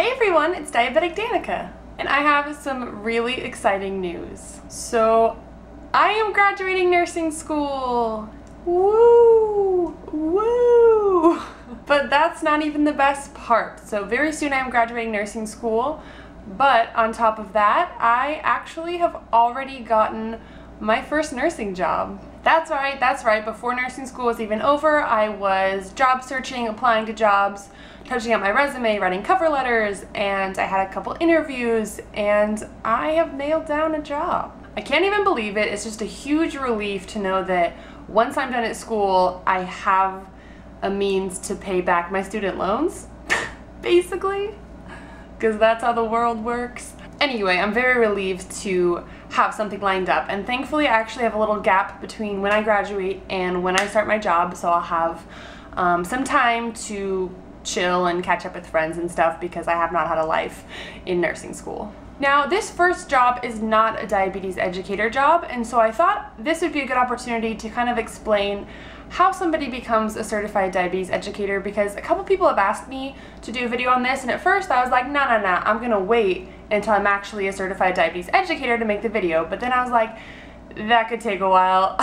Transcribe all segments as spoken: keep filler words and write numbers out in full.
Hey everyone, it's Diabetic Danica, and I have some really exciting news. So, I am graduating nursing school! Woo! Woo! But that's not even the best part. So very soon I'm graduating nursing school, but on top of that, I actually have already gotten my first nursing job. That's right, that's right. Before nursing school was even over, I was job searching, applying to jobs, touching up my resume, writing cover letters, and I had a couple interviews, and I have nailed down a job. I can't even believe it. It's just a huge relief to know that once I'm done at school, I have a means to pay back my student loans, basically, because that's how the world works. Anyway, I'm very relieved to have something lined up, and thankfully I actually have a little gap between when I graduate and when I start my job, so I'll have um, some time to chill and catch up with friends and stuff because I have not had a life in nursing school. Now, this first job is not a diabetes educator job, and so I thought this would be a good opportunity to kind of explain how somebody becomes a certified diabetes educator, because a couple people have asked me to do a video on this, and at first I was like, no, no, no, I'm gonna wait until I'm actually a certified diabetes educator to make the video. But then I was like, that could take a while.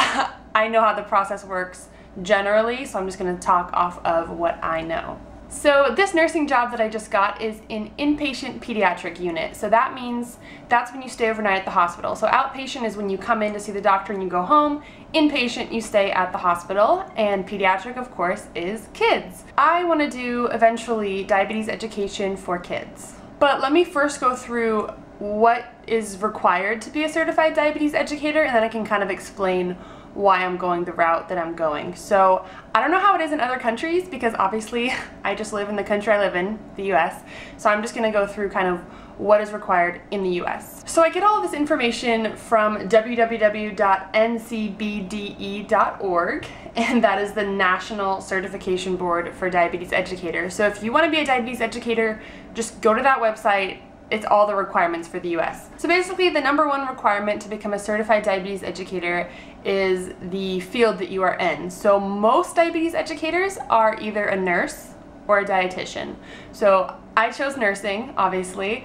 I know how the process works generally, so I'm just gonna talk off of what I know. So this nursing job that I just got is in inpatient pediatric unit. So that means that's when you stay overnight at the hospital. So outpatient is when you come in to see the doctor and you go home. Inpatient, you stay at the hospital. And pediatric, of course, is kids. I want to do, eventually, diabetes education for kids. But let me first go through what is required to be a certified diabetes educator, and then I can kind of explain why I'm going the route that I'm going. So I don't know how it is in other countries, because obviously I just live in the country I live in, the U S, so I'm just gonna go through kind of what is required in the U S. So I get all of this information from w w w dot n c b d e dot org, and that is the National Certification Board for Diabetes Educators. So if you wanna be a diabetes educator, just go to that website. It's all the requirements for the U S. So basically, the number one requirement to become a certified diabetes educator is the field that you are in. So most diabetes educators are either a nurse or a dietitian. So I chose nursing, obviously,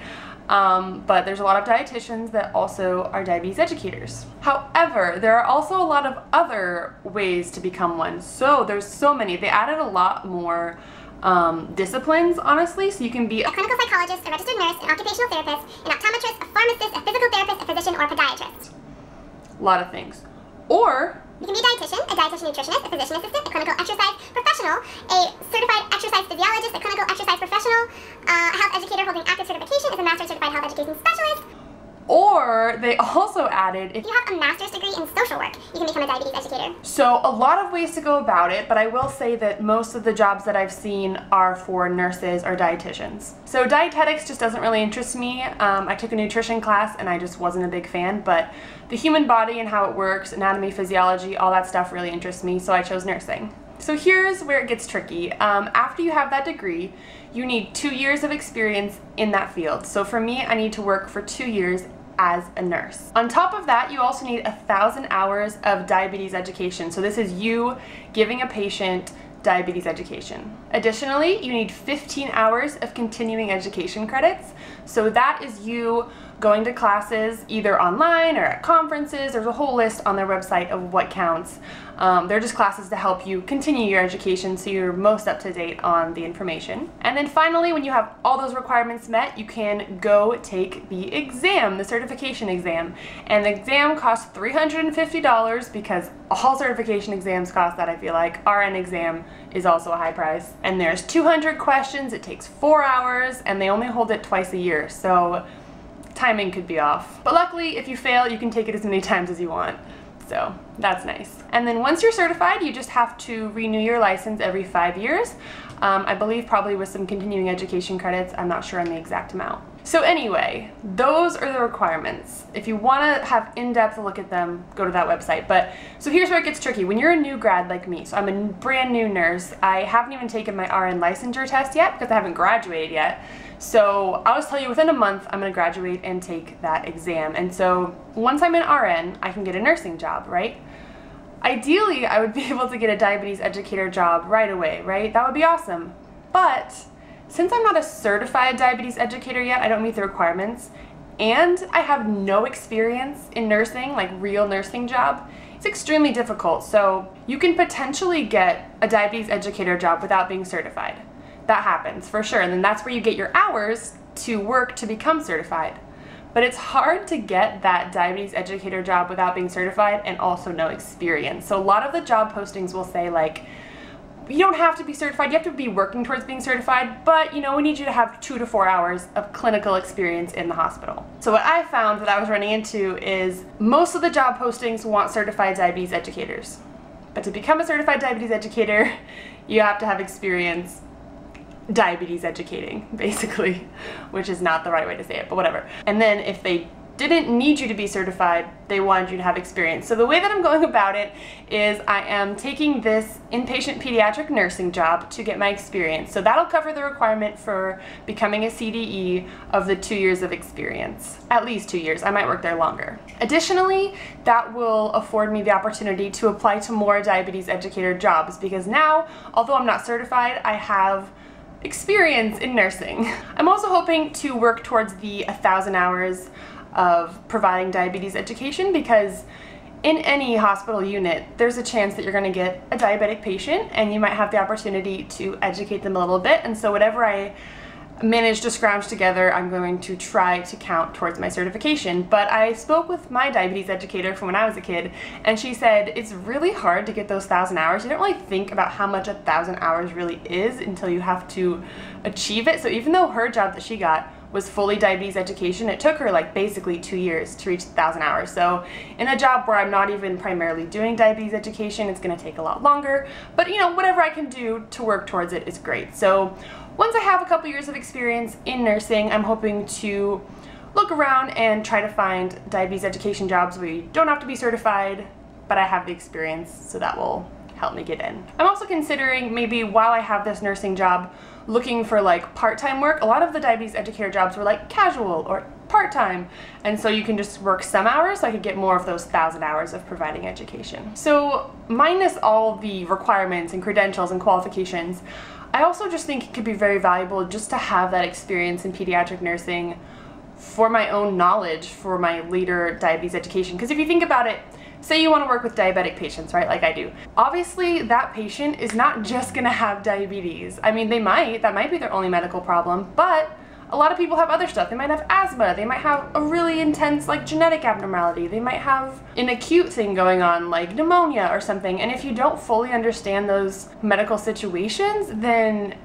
um, but there's a lot of dietitians that also are diabetes educators. However, there are also a lot of other ways to become one. So there's so many. They added a lot more Um, disciplines, honestly, so you can be a clinical psychologist, a registered nurse, an occupational therapist, an optometrist, a pharmacist, a physical therapist, a physician, or a podiatrist. A lot of things. Or you can be a dietitian, a dietitian nutritionist, a physician assistant, a clinical exercise professional, a certified exercise physiologist, a clinical exercise professional, a uh, health educator holding active certification as a master certified health education specialist. Or they also added, if you have a master's degree in social work, you can become a diabetes educator. So a lot of ways to go about it, but I will say that most of the jobs that I've seen are for nurses or dietitians. So dietetics just doesn't really interest me. Um, I took a nutrition class and I just wasn't a big fan, but the human body and how it works, anatomy, physiology, all that stuff really interests me, so I chose nursing. So here's where it gets tricky. Um, after you have that degree, you need two years of experience in that field. So for me, I need to work for two years as a nurse. On top of that, you also need a thousand hours of diabetes education. So this is you giving a patient diabetes education. Additionally, you need fifteen hours of continuing education credits. So that is you going to classes either online or at conferences. There's a whole list on their website of what counts. Um, they're just classes to help you continue your education so you're most up to date on the information. And then finally, when you have all those requirements met, you can go take the exam, the certification exam. And the exam costs three hundred fifty dollars because all certification exams cost that, I feel like. R N exam is also a high price. And there's two hundred questions, it takes four hours, and they only hold it twice a year. So timing could be off. But luckily, if you fail, you can take it as many times as you want. So that's nice. And then once you're certified, you just have to renew your license every five years. Um, I believe probably with some continuing education credits. I'm not sure on the exact amount. So anyway, those are the requirements. If you want to have in-depth look at them, go to that website. But so here's where it gets tricky. When you're a new grad like me, so I'm a brand new nurse, I haven't even taken my R N licensure test yet because I haven't graduated yet. So I'll just tell you, within a month, I'm gonna graduate and take that exam. And so once I'm an R N, I can get a nursing job, right? Ideally, I would be able to get a diabetes educator job right away, right? That would be awesome. But Since I'm not a certified diabetes educator yet, I don't meet the requirements, and I have no experience in nursing, like real nursing job, it's extremely difficult. So you can potentially get a diabetes educator job without being certified. That happens for sure, and then that's where you get your hours to work to become certified. But it's hard to get that diabetes educator job without being certified and also no experience. So a lot of the job postings will say, like, you don't have to be certified, you have to be working towards being certified, but you know, we need you to have two to four hours of clinical experience in the hospital. So what I found that I was running into is most of the job postings want certified diabetes educators. But to become a certified diabetes educator, you have to have experience diabetes educating, basically, which is not the right way to say it, but whatever. And then if they didn't need you to be certified, they wanted you to have experience. So the way that I'm going about it is I am taking this inpatient pediatric nursing job to get my experience. So that'll cover the requirement for becoming a C D E of the two years of experience. At least two years. I might work there longer. Additionally, that will afford me the opportunity to apply to more diabetes educator jobs, because now, although I'm not certified, I have experience in nursing. I'm also hoping to work towards the one thousand hours of providing diabetes education, because in any hospital unit, there's a chance that you're going to get a diabetic patient and you might have the opportunity to educate them a little bit. And so whatever I manage to scrounge together, I'm going to try to count towards my certification. But I spoke with my diabetes educator from when I was a kid, and she said it's really hard to get those thousand hours. You don't really think about how much a thousand hours really is until you have to achieve it. So even though her job that she got was fully diabetes education, it took her like basically two years to reach one thousand hours. So in a job where I'm not even primarily doing diabetes education, it's gonna take a lot longer, but you know, whatever I can do to work towards it is great. So once I have a couple years of experience in nursing, I'm hoping to look around and try to find diabetes education jobs where you don't have to be certified, but I have the experience, so that will help me get in. I'm also considering, maybe while I have this nursing job, looking for like part-time work. A lot of the diabetes educator jobs were like casual or part-time, and so you can just work some hours, so I could get more of those thousand hours of providing education. So minus all the requirements and credentials and qualifications, I also just think it could be very valuable just to have that experience in pediatric nursing for my own knowledge for my later diabetes education. Because if you think about it, say you want to work with diabetic patients, right, like I do. Obviously, that patient is not just going to have diabetes. I mean, they might. That might be their only medical problem, but a lot of people have other stuff. They might have asthma. They might have a really intense, like, genetic abnormality. They might have an acute thing going on, like pneumonia or something. And if you don't fully understand those medical situations, then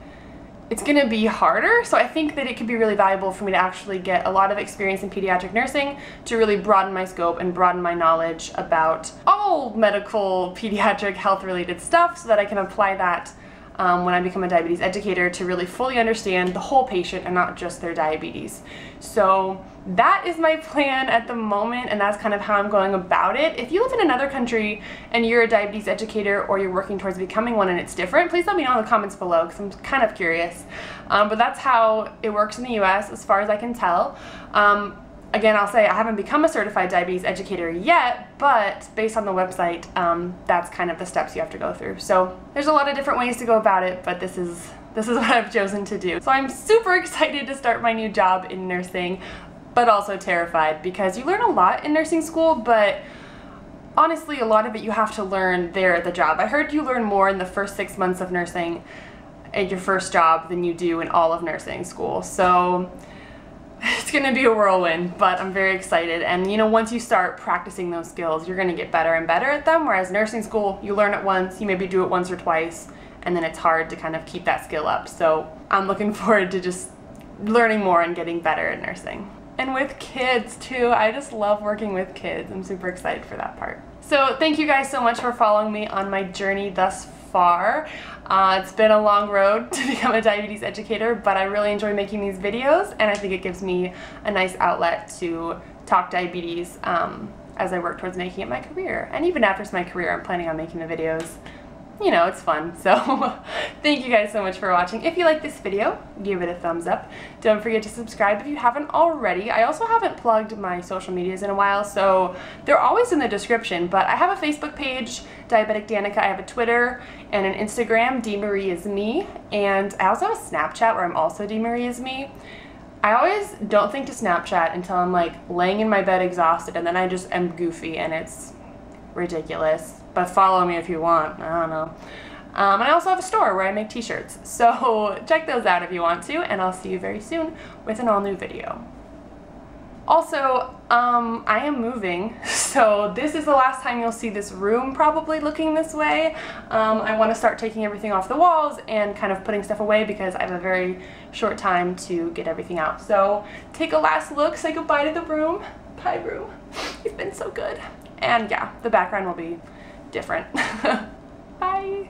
it's going to be harder. So I think that it could be really valuable for me to actually get a lot of experience in pediatric nursing to really broaden my scope and broaden my knowledge about all medical, pediatric, health-related stuff, so that I can apply that um, when I become a diabetes educator, to really fully understand the whole patient and not just their diabetes. So that is my plan at the moment, and that's kind of how I'm going about it. If you live in another country and you're a diabetes educator, or you're working towards becoming one and it's different, please let me know in the comments below, because I'm kind of curious. Um, but that's how it works in the U S as far as I can tell. Um, again, I'll say I haven't become a certified diabetes educator yet, but based on the website, um, that's kind of the steps you have to go through. So there's a lot of different ways to go about it, but this is, this is what I've chosen to do. So I'm super excited to start my new job in nursing, but also terrified, because you learn a lot in nursing school, but honestly, a lot of it you have to learn there at the job. I heard you learn more in the first six months of nursing at your first job than you do in all of nursing school. So it's gonna be a whirlwind, but I'm very excited. And you know, once you start practicing those skills, you're gonna get better and better at them, whereas nursing school, you learn it once, you maybe do it once or twice, and then it's hard to kind of keep that skill up. So I'm looking forward to just learning more and getting better at nursing. And with kids too, I just love working with kids. I'm super excited for that part. So thank you guys so much for following me on my journey thus far. Uh, it's been a long road to become a diabetes educator, but I really enjoy making these videos, and I think it gives me a nice outlet to talk diabetes um, as I work towards making it my career. And even after it's my career, I'm planning on making the videos you know, it's fun. So thank you guys so much for watching. If you like this video, give it a thumbs up. Don't forget to subscribe if you haven't already. I also haven't plugged my social medias in a while, so they're always in the description, but I have a Facebook page, Diabetic Danica. I have a Twitter and an Instagram, DMarie is me, and I also have a Snapchat where I'm also DMarie is me. I always don't think to Snapchat until I'm like laying in my bed exhausted, and then I just am goofy and it's ridiculous. But follow me if you want, I don't know. Um, and I also have a store where I make t-shirts, so check those out if you want to, and I'll see you very soon with an all new video. Also, um, I am moving, so this is the last time you'll see this room probably looking this way. Um, I want to start taking everything off the walls and kind of putting stuff away because I have a very short time to get everything out. So take a last look, say goodbye to the room. Bye, room. You've been so good. And yeah, the background will be different. Bye.